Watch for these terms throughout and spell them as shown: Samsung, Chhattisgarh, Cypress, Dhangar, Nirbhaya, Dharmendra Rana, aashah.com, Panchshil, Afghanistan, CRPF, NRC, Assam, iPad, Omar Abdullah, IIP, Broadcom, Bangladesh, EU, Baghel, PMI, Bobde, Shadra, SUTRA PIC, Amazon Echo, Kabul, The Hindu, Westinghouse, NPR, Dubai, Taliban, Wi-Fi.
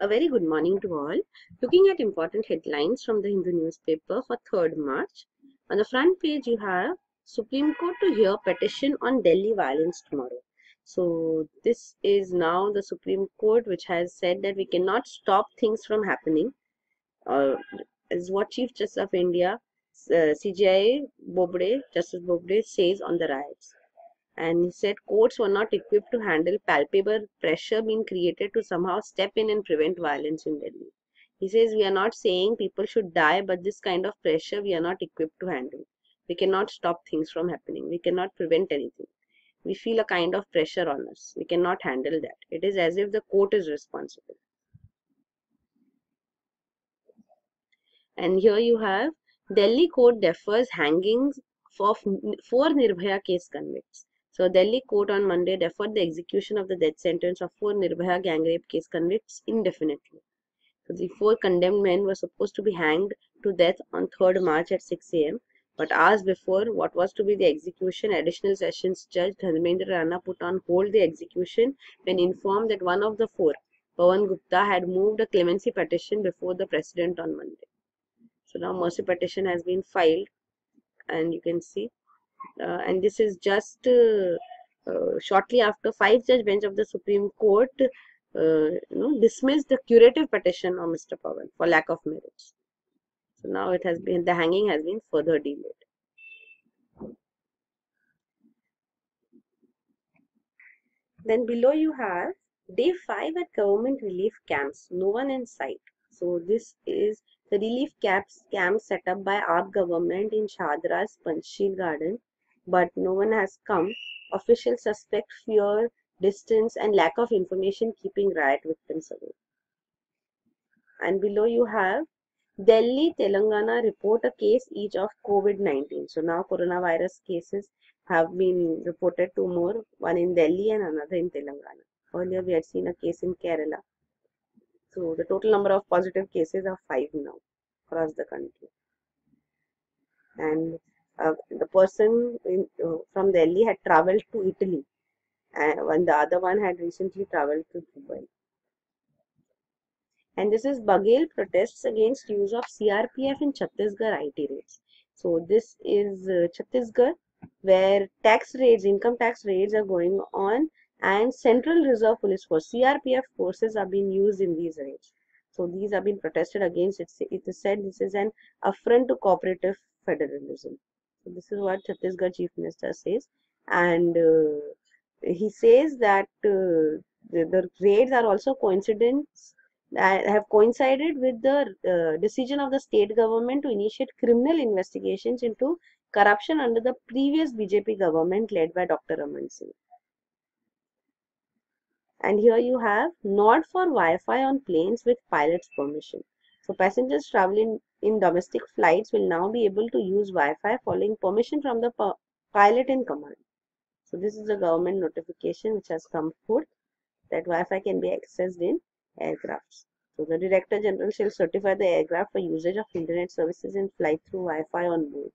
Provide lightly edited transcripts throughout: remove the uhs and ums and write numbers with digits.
A very good morning to all. Looking at important headlines from the Hindu newspaper for 3rd March. On the front page you have Supreme Court to hear petition on Delhi violence tomorrow. So this is now the Supreme Court which has said that we cannot stop things from happening. Is what Chief Justice of India, CJI Bobde, Justice Bobde says on the riots. And he said courts were not equipped to handle palpable pressure being created to somehow step in and prevent violence in Delhi. He says we are not saying people should die, but this kind of pressure we are not equipped to handle. We cannot stop things from happening. We cannot prevent anything. We feel a kind of pressure on us. We cannot handle that. It is as if the court is responsible. And here you have Delhi court defers hangings for 4 Nirbhaya case convicts. So, Delhi court on Monday deferred the execution of the death sentence of 4 Nirbhaya gang rape case convicts indefinitely. So, the 4 condemned men were supposed to be hanged to death on 3rd March at 6 a.m. But hours before what was to be the execution, Additional Sessions Judge Dharmendra Rana put on hold the execution when informed that one of the 4, Pawan Gupta, had moved a clemency petition before the president on Monday. So, now mercy petition has been filed and you can see. And this is just shortly after 5-judge bench of the Supreme Court dismissed the curative petition of Mr. Pawan for lack of merits. So now it has been, the hanging has been further delayed. Then below you have day 5 at government relief camps, no one in sight. So this is the relief camps set up by AAP government in Shadra's Panchshil garden. But no one has come. Officials suspect fear, distance, and lack of information keeping riot victims away. And below you have Delhi, Telangana report a case each of COVID-19. So now coronavirus cases have been reported, 2 more, one in Delhi and another in Telangana. Earlier we had seen a case in Kerala. So the total number of positive cases are 5 now across the country. And the person from Delhi had travelled to Italy and the other one had recently travelled to Dubai. And this is Baghel protests against use of CRPF in Chhattisgarh IT raids. So this is Chhattisgarh, where tax raids, income tax raids are going on, and Central Reserve Police Force, CRPF forces are being used in these raids. So these are being protested against. It is said this is an affront to cooperative federalism. So this is what Chhattisgarh Chief Minister says, and he says that the raids are also have coincided with the decision of the state government to initiate criminal investigations into corruption under the previous BJP government led by Dr. Raman Singh. And here you have nod for Wi-Fi on planes with pilots' permission. So passengers traveling in domestic flights will now be able to use Wi-Fi following permission from the pilot in command. So this is the government notification which has come forth that Wi-Fi can be accessed in aircrafts. So the Director General shall certify the aircraft for usage of internet services in flight through Wi-Fi on board.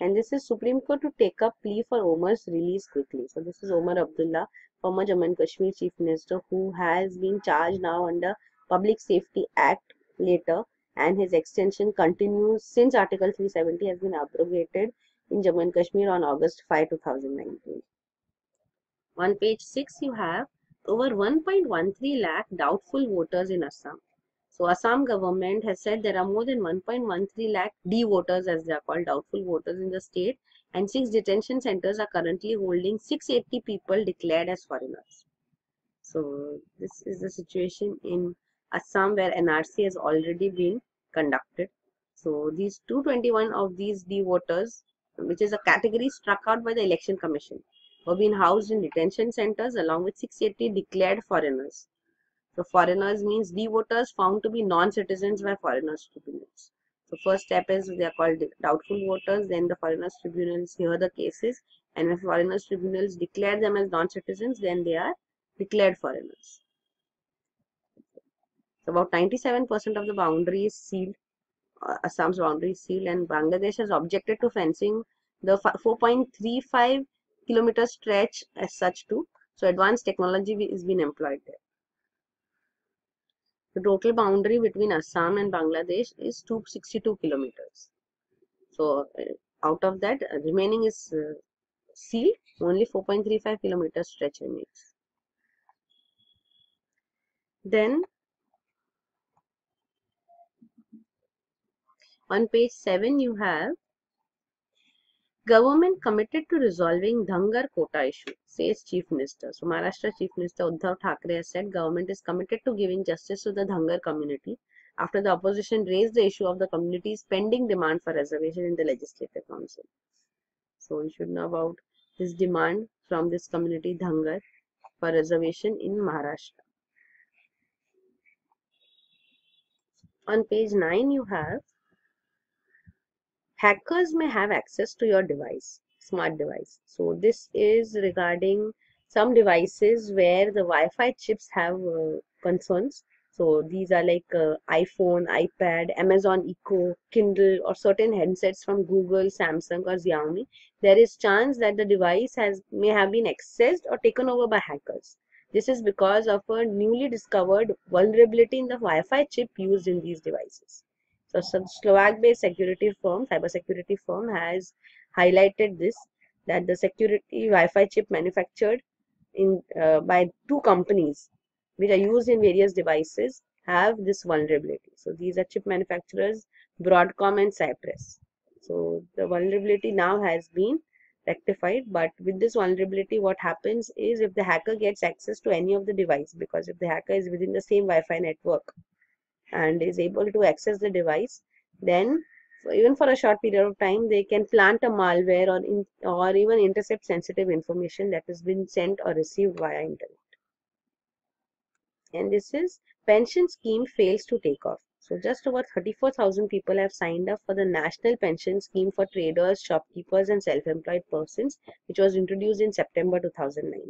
And this is Supreme Court to take up plea for Omar's release quickly. So this is Omar Abdullah, former Jammu and Kashmir Chief Minister, who has been charged now under Public Safety Act later, and his extension continues since Article 370 has been abrogated in Jammu and Kashmir on August 5, 2019. On page 6 you have over 1.13 lakh doubtful voters in Assam. So Assam government has said there are more than 1.13 lakh D-voters, as they are called, doubtful voters in the state, and 6 detention centers are currently holding 680 people declared as foreigners. So this is the situation in Assam, where NRC has already been conducted. So these 221 of these D-voters, which is a category struck out by the Election Commission, were being housed in detention centers along with 680 declared foreigners. So foreigners means D-voters found to be non-citizens by foreigners' tribunals. So first step is they are called doubtful voters, then the foreigners' tribunals hear the cases, and if foreigners' tribunals declare them as non-citizens, then they are declared foreigners. So about 97% of the boundary is sealed, Assam's boundary is sealed, and Bangladesh has objected to fencing the 4.35 kilometer stretch as such too. So advanced technology is being employed there. The total boundary between Assam and Bangladesh is 262 kilometers. So out of that, remaining is sealed. Only 4.35 kilometers stretch remains. Then on page 7 you have government committed to resolving Dhangar quota issue, says Chief Minister. So Maharashtra Chief Minister Uddhav Thackeray has said government is committed to giving justice to the Dhangar community after the opposition raised the issue of the community's pending demand for reservation in the Legislative Council. So we should know about this demand from this community Dhangar for reservation in Maharashtra. On page 9 you have hackers may have access to your device, smart device. So this is regarding some devices where the Wi-Fi chips have concerns. So these are like iPhone, iPad, Amazon Echo, Kindle, or certain headsets from Google, Samsung or Xiaomi. There is chance that the device may have been accessed or taken over by hackers. This is because of a newly discovered vulnerability in the Wi-Fi chip used in these devices. So some Slovak-based cybersecurity firm has highlighted this, that the security Wi-Fi chip manufactured in by two companies which are used in various devices have this vulnerability. So these are chip manufacturers Broadcom and Cypress. So the vulnerability now has been rectified, but with this vulnerability what happens is if the hacker gets access to any of the device, because if the hacker is within the same Wi-Fi network and is able to access the device, then even for a short period of time they can plant a malware or even intercept sensitive information that has been sent or received via internet. And this is pension scheme fails to take off. So just over 34,000 people have signed up for the National Pension Scheme for Traders, Shopkeepers and Self-Employed Persons, which was introduced in September 2019.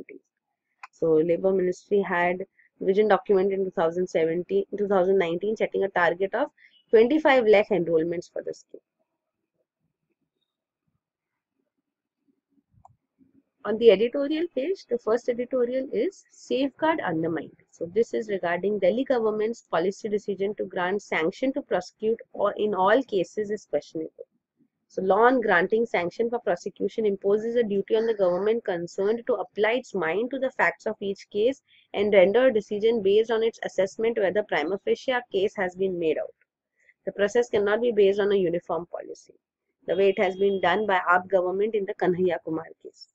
So Labour Ministry had vision document in 2019 setting a target of 25 lakh enrollments for the scheme. On the editorial page, the first editorial is Safeguard Undermined. So this is regarding Delhi government's policy decision to grant sanction to prosecute or in all cases is questionable. So law on granting sanction for prosecution imposes a duty on the government concerned to apply its mind to the facts of each case and render a decision based on its assessment whether prima facie a case has been made out. The process cannot be based on a uniform policy, the way it has been done by AAP government in the Kanhaiya Kumar case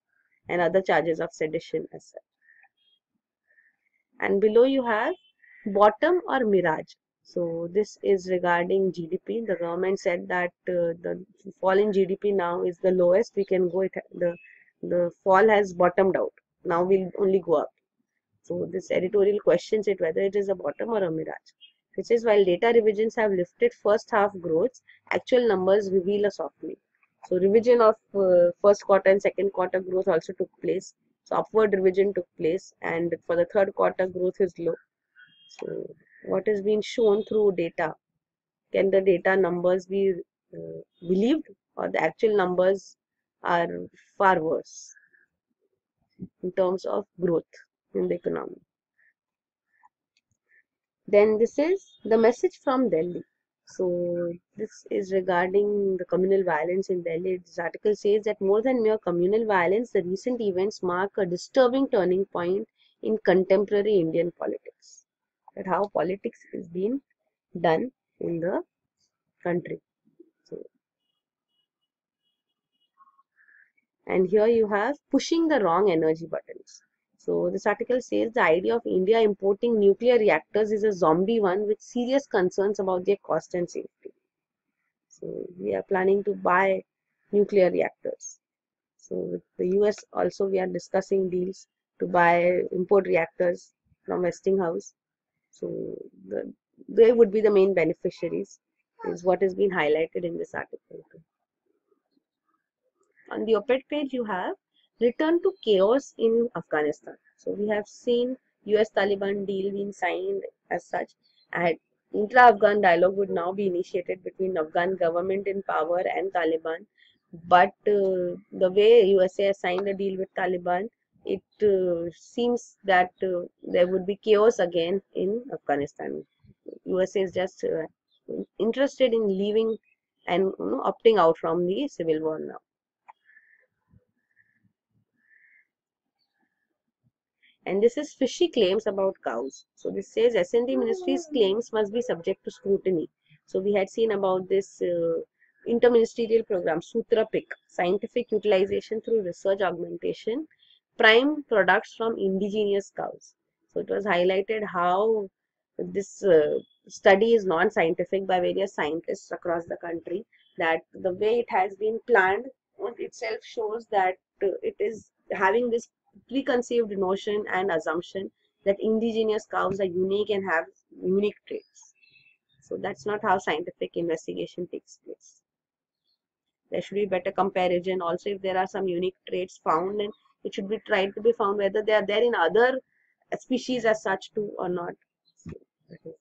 and other charges of sedition as such. And below you have bottom or mirage. So this is regarding GDP. The government said that the fall in GDP now is the lowest we can go. The fall has bottomed out. Now we'll only go up. So this editorial questions it whether it is a bottom or a mirage. Which is while data revisions have lifted first half growths, actual numbers reveal a softening. So revision of first quarter and second quarter growth also took place. So upward revision took place, and for the third quarter growth is low. So what is being shown through data? Can the data numbers be believed, or the actual numbers are far worse in terms of growth in the economy? Then this is the message from Delhi. So this is regarding the communal violence in Delhi. This article says that more than mere communal violence, the recent events mark a disturbing turning point in contemporary Indian politics. That how politics is being done in the country. So, and here you have pushing the wrong energy buttons. So this article says the idea of India importing nuclear reactors is a zombie one with serious concerns about their cost and safety. So we are planning to buy nuclear reactors. So with the US also we are discussing deals to buy import reactors from Westinghouse. So they would be the main beneficiaries is what has been highlighted in this article. On the op-ed page you have return to chaos in Afghanistan. So we have seen US-Taliban deal being signed as such, and intra-Afghan dialogue would now be initiated between Afghan government in power and Taliban. But the way USA has signed a deal with Taliban it seems that there would be chaos again in Afghanistan. USA is just interested in leaving and opting out from the civil war now. And this is fishy claims about cows. So this says S&D ministry's claims must be subject to scrutiny. So we had seen about this interministerial program, SUTRA PIC, scientific utilization through research augmentation, prime products from indigenous cows. So it was highlighted how this study is non-scientific by various scientists across the country, that the way it has been planned itself shows that it is having this preconceived notion and assumption that indigenous cows are unique and have unique traits. So that's not how scientific investigation takes place. There should be better comparison. Also, if there are some unique traits found, and it should be tried to be found whether they are there in other species as such too or not. Okay.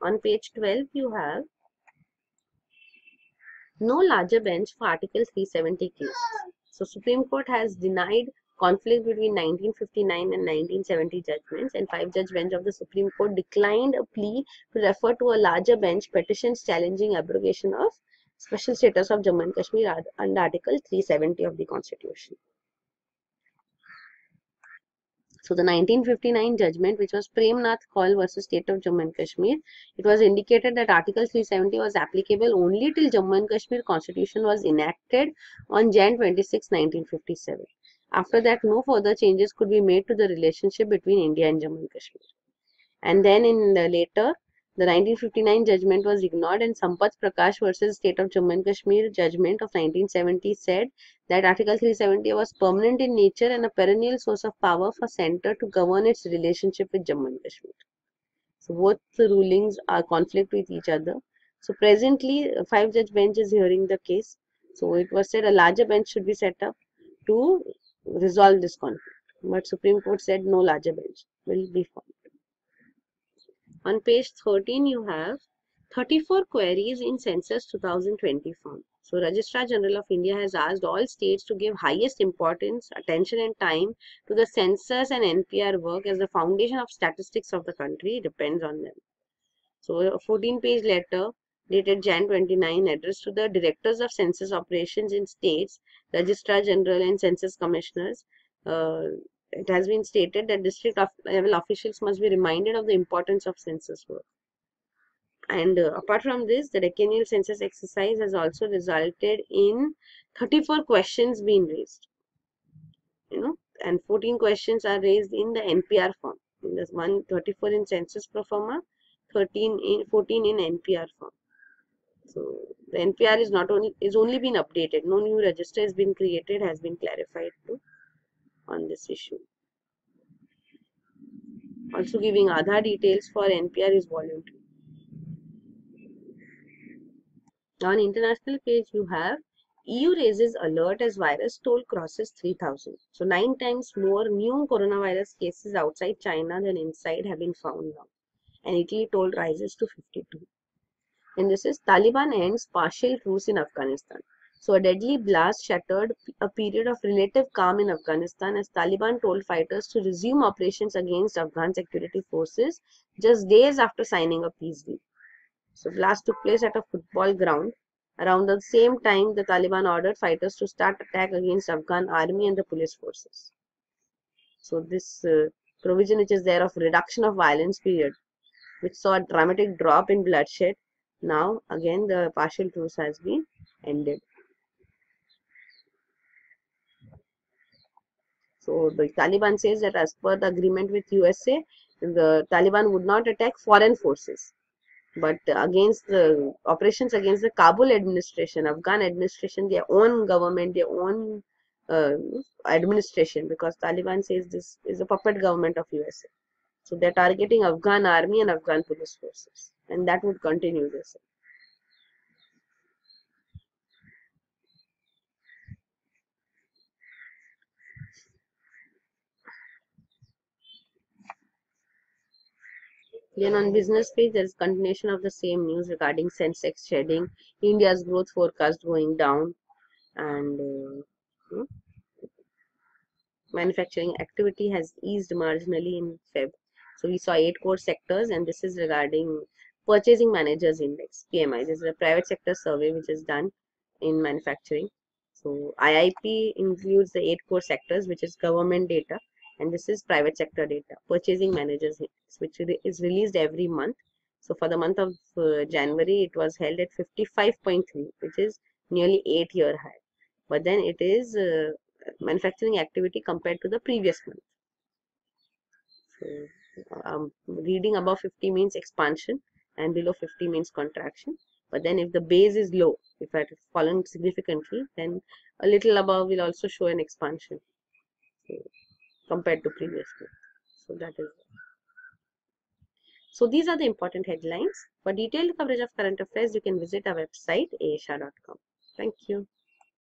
On page 12 you have no larger bench for Article 370 cases. So Supreme Court has denied conflict between 1959 and 1970 judgments, and 5-judge bench of the Supreme Court declined a plea to refer to a larger bench petitions challenging abrogation of special status of Jammu and Kashmir under Article 370 of the Constitution. So the 1959 judgment, which was Prem Nath Kaul versus State of Jammu and Kashmir, it was indicated that Article 370 was applicable only till Jammu and Kashmir Constitution was enacted on Jan 26, 1957. After that, no further changes could be made to the relationship between India and Jammu and Kashmir. And then in the later, the 1959 judgment was ignored, and Sampat Prakash versus State of Jammu and Kashmir judgment of 1970 said that Article 370 was permanent in nature and a perennial source of power for centre to govern its relationship with Jammu and Kashmir. So both the rulings are conflict with each other. So presently, a 5-judge bench is hearing the case. So it was said a larger bench should be set up to resolve this conflict. But Supreme Court said no larger bench will be formed. On page 13, you have 34 queries in Census 2020 form. So, Registrar General of India has asked all states to give highest importance, attention and time to the census and NPR work, as the foundation of statistics of the country depends on them. So, a 14-page letter dated Jan 29 addressed to the Directors of Census Operations in states, Registrar General and Census Commissioners. It has been stated that district level officials must be reminded of the importance of census work. And apart from this, the decennial census exercise has also resulted in 34 questions being raised, and 14 questions are raised in the NPR form. In this one, 34 in census pro forma, 14 in NPR form. So the NPR is only been updated. No new register has been created, has been clarified too on this issue. Also, giving Aadhaar details for NPR is voluntary. On international page, you have EU raises alert as virus toll crosses 3,000. So 9 times more new coronavirus cases outside China than inside have been found now. And Italy toll rises to 52. And this is Taliban ends partial truce in Afghanistan. So a deadly blast shattered a period of relative calm in Afghanistan as Taliban told fighters to resume operations against Afghan security forces just days after signing a peace deal. So blast took place at a football ground. Around the same time, the Taliban ordered fighters to start attack against Afghan army and the police forces. So this provision which is there of reduction of violence period, which saw a dramatic drop in bloodshed, now again the partial truce has been ended. So the Taliban says that as per the agreement with USA, the Taliban would not attack foreign forces. But against the operations against the Kabul administration, Afghan administration, their own government, their own administration, because Taliban says this is a puppet government of USA. So they are targeting Afghan army and Afghan police forces. And that would continue this. Then on business page, there is continuation of the same news regarding Sensex shedding, India's growth forecast going down, and manufacturing activity has eased marginally in Feb. So we saw 8 core sectors, and this is regarding Purchasing Managers Index, PMI. This is a private sector survey which is done in manufacturing. So IIP includes the 8 core sectors, which is government data, and this is private sector data, Purchasing Managers Index, which is released every month. So for the month of January, it was held at 55.3, which is nearly 8-year high. But then it is manufacturing activity compared to the previous month. So reading above 50 means expansion and below 50 means contraction. But then if the base is low, if it has fallen significantly, then a little above will also show an expansion compared to previous month. So that is it. So these are the important headlines. For detailed coverage of current affairs, you can visit our website aashah.com. Thank you.